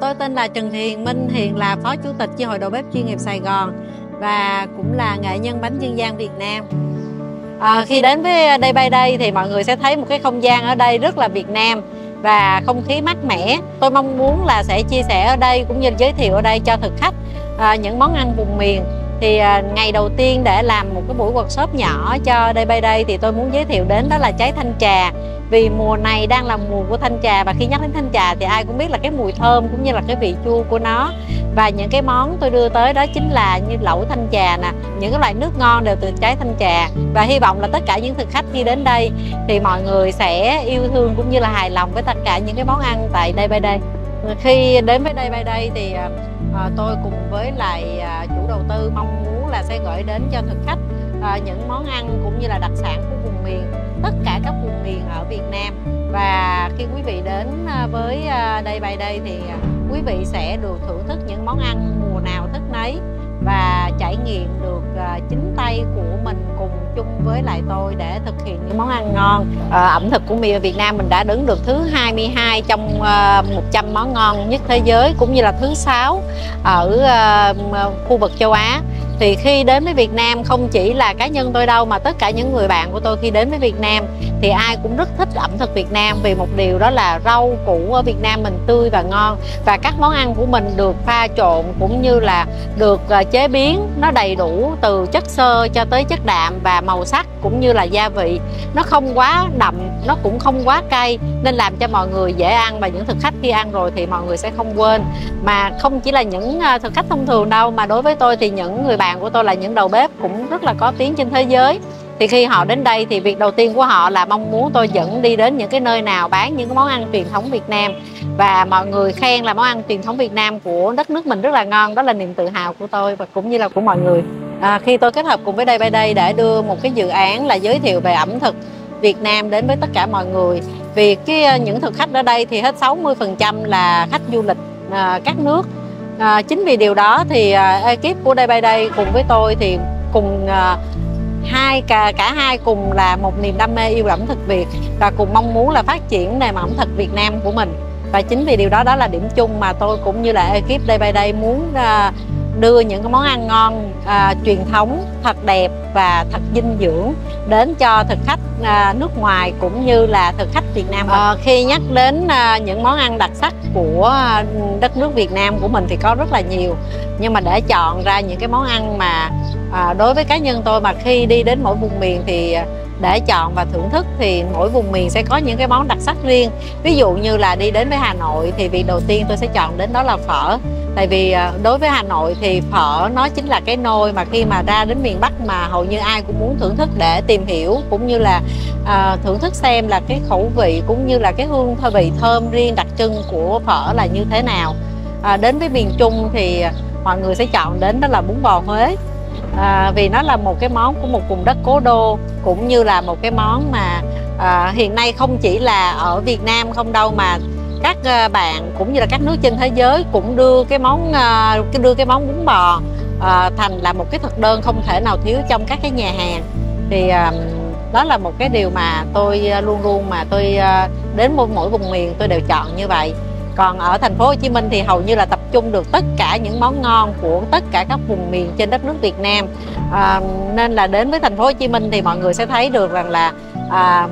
Tôi tên là Trần Thị Hiền Minh, hiện là Phó Chủ tịch Chi hội đầu bếp chuyên nghiệp Sài Gòn và cũng là nghệ nhân bánh dân gian Việt Nam. Khi đến với Day by Day thì mọi người sẽ thấy một cái không gian ở đây rất là Việt Nam và không khí mát mẻ. Tôi mong muốn là sẽ chia sẻ ở đây cũng như giới thiệu ở đây cho thực khách những món ăn vùng miền. Thì ngày đầu tiên để làm một cái buổi workshop nhỏ cho Day by Day thì tôi muốn giới thiệu đến đó là trái thanh trà. Vì mùa này đang là mùa của thanh trà, và khi nhắc đến thanh trà thì ai cũng biết là cái mùi thơm cũng như là cái vị chua của nó. Và những cái món tôi đưa tới đó chính là như lẩu thanh trà nè, những cái loại nước ngon đều từ trái thanh trà. Và hy vọng là tất cả những thực khách khi đến đây thì mọi người sẽ yêu thương cũng như là hài lòng với tất cả những cái món ăn tại Day by Day. Khi đến với Day by Day thì tôi cùng với lại chủ đầu tư mong muốn là sẽ gửi đến cho thực khách những món ăn cũng như là đặc sản của vùng miền, tất cả các vùng miền ở Việt Nam. Và khi quý vị đến với Day by Day thì quý vị sẽ được thưởng thức những món ăn mùa nào thức nấy và trải nghiệm được chính tay của mình cùng chung với lại tôi để thực hiện những món ăn ngon. Ẩm thực của miền Việt Nam mình đã đứng được thứ 22 trong 100 món ngon nhất thế giới, cũng như là thứ 6 ở khu vực châu Á. Thì khi đến với Việt Nam, không chỉ là cá nhân tôi đâu mà tất cả những người bạn của tôi khi đến với Việt Nam thì ai cũng rất thích ẩm thực Việt Nam, vì một điều đó là rau củ ở Việt Nam mình tươi và ngon, và các món ăn của mình được pha trộn cũng như là được chế biến nó đầy đủ từ chất xơ cho tới chất đạm và màu sắc cũng như là gia vị. Nó không quá đậm, nó cũng không quá cay, nên làm cho mọi người dễ ăn, và những thực khách khi ăn rồi thì mọi người sẽ không quên. Mà không chỉ là những thực khách thông thường đâu, mà đối với tôi thì những người bạn của tôi là những đầu bếp cũng rất là có tiếng trên thế giới. Thì khi họ đến đây thì việc đầu tiên của họ là mong muốn tôi dẫn đi đến những cái nơi nào bán những món ăn truyền thống Việt Nam. Và mọi người khen là món ăn truyền thống Việt Nam của đất nước mình rất là ngon. Đó là niềm tự hào của tôi và cũng như là của mọi người. Khi tôi kết hợp cùng với Day by Day để đưa một cái dự án là giới thiệu về ẩm thực Việt Nam đến với tất cả mọi người. Vì những thực khách ở đây thì hết 60% là khách du lịch các nước. Chính vì điều đó thì ekip của Day by Day cùng với tôi thì cùng cả hai cùng là một niềm đam mê yêu ẩm thực Việt và cùng mong muốn là phát triển nền ẩm thực Việt Nam của mình. Và chính vì điều đó, đó là điểm chung mà tôi cũng như là ekip Day by Day muốn đưa những cái món ăn ngon truyền thống thật đẹp và thật dinh dưỡng đến cho thực khách nước ngoài cũng như là thực khách Việt Nam. Khi nhắc đến những món ăn đặc sắc của đất nước Việt Nam của mình thì có rất là nhiều, nhưng mà để chọn ra những cái món ăn mà đối với cá nhân tôi mà khi đi đến mỗi vùng miền thì để chọn và thưởng thức thì mỗi vùng miền sẽ có những cái món đặc sắc riêng. Ví dụ như là đi đến với Hà Nội thì việc đầu tiên tôi sẽ chọn đến đó là phở. Tại vì đối với Hà Nội thì phở nó chính là cái nôi mà khi mà ra đến miền Bắc mà hầu như ai cũng muốn thưởng thức để tìm hiểu cũng như là thưởng thức xem là cái khẩu vị cũng như là cái hương vị thơm riêng đặc trưng của phở là như thế nào. Đến với miền Trung thì mọi người sẽ chọn đến đó là bún bò Huế. Vì nó là một cái món của một vùng đất cố đô, cũng như là một cái món mà hiện nay không chỉ là ở Việt Nam không đâu mà các bạn cũng như là các nước trên thế giới cũng đưa cái món bún bò thành là một cái thực đơn không thể nào thiếu trong các cái nhà hàng. Thì đó là một cái điều mà tôi luôn đến mỗi vùng miền tôi đều chọn như vậy. Còn ở thành phố Hồ Chí Minh thì hầu như là tập trung được tất cả những món ngon của tất cả các vùng miền trên đất nước Việt Nam. Nên là đến với thành phố Hồ Chí Minh thì mọi người sẽ thấy được rằng là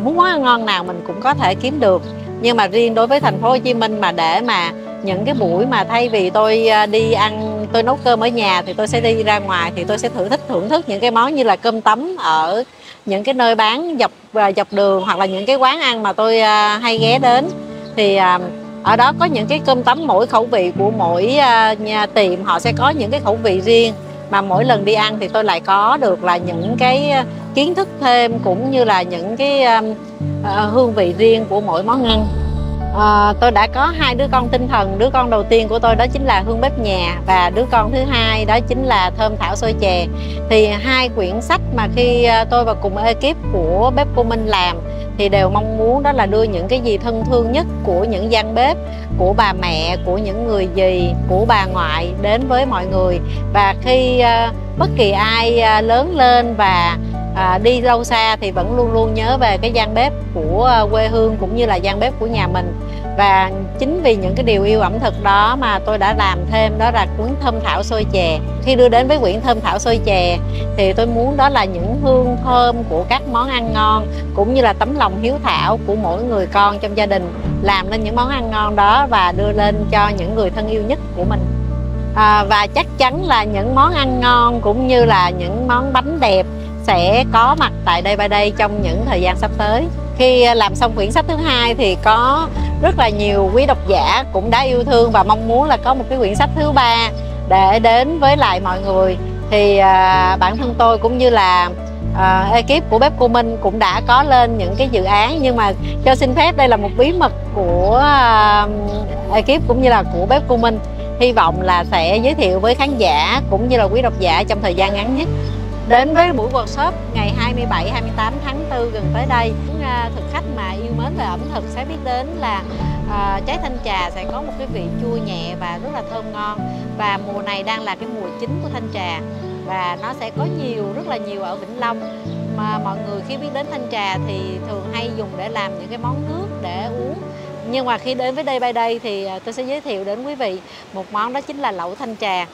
muốn món ăn ngon nào mình cũng có thể kiếm được. Nhưng mà riêng đối với thành phố Hồ Chí Minh mà để mà những cái buổi mà thay vì tôi đi ăn, tôi nấu cơm ở nhà thì tôi sẽ đi ra ngoài, thì tôi sẽ thưởng thức những cái món như là cơm tấm ở những cái nơi bán dọc đường hoặc là những cái quán ăn mà tôi hay ghé đến. Thì ở đó có những cái cơm tấm, mỗi khẩu vị của mỗi nhà tiệm họ sẽ có những cái khẩu vị riêng, mà mỗi lần đi ăn thì tôi lại có được là những cái kiến thức thêm cũng như là những cái hương vị riêng của mỗi món ăn. Tôi đã có hai đứa con tinh thần. Đứa con đầu tiên của tôi đó chính là Hương Bếp Nhà, và đứa con thứ hai đó chính là Thơm Thảo Sôi Chè. Thì hai quyển sách mà khi tôi và cùng ekip của Bếp Cô Minh làm thì đều mong muốn đó là đưa những cái gì thân thương nhất của những gian bếp, của bà mẹ, của những người dì, của bà ngoại đến với mọi người. Và khi bất kỳ ai lớn lên và đi đâu xa thì vẫn luôn luôn nhớ về cái gian bếp của quê hương cũng như là gian bếp của nhà mình. Và chính vì những cái điều yêu ẩm thực đó mà tôi đã làm thêm đó là cuốn Thơm Thảo Sôi Chè. Khi đưa đến với quyển Thơm Thảo Sôi Chè thì tôi muốn đó là những hương thơm của các món ăn ngon cũng như là tấm lòng hiếu thảo của mỗi người con trong gia đình làm nên những món ăn ngon đó và đưa lên cho những người thân yêu nhất của mình. Và chắc chắn là những món ăn ngon cũng như là những món bánh đẹp sẽ có mặt tại Day by Day trong những thời gian sắp tới. Khi làm xong quyển sách thứ hai thì có rất là nhiều quý độc giả cũng đã yêu thương và mong muốn là có một cái quyển sách thứ ba để đến với lại mọi người. Thì bản thân tôi cũng như là ekip của Bếp Cô Minh cũng đã có lên những cái dự án, nhưng mà cho xin phép đây là một bí mật của ekip cũng như là của Bếp Cô Minh. Hy vọng là sẽ giới thiệu với khán giả cũng như là quý độc giả trong thời gian ngắn nhất. Đến với buổi workshop ngày 27-28 tháng 4 gần tới đây, những thực khách mà yêu mến về ẩm thực sẽ biết đến là trái thanh trà sẽ có một cái vị chua nhẹ và rất là thơm ngon. Và mùa này đang là cái mùa chính của thanh trà và nó sẽ có rất là nhiều ở Vĩnh Long. Mà mọi người khi biết đến thanh trà thì thường hay dùng để làm những cái món nước để uống. Nhưng mà khi đến với Day by Day thì tôi sẽ giới thiệu đến quý vị một món đó chính là lẩu thanh trà.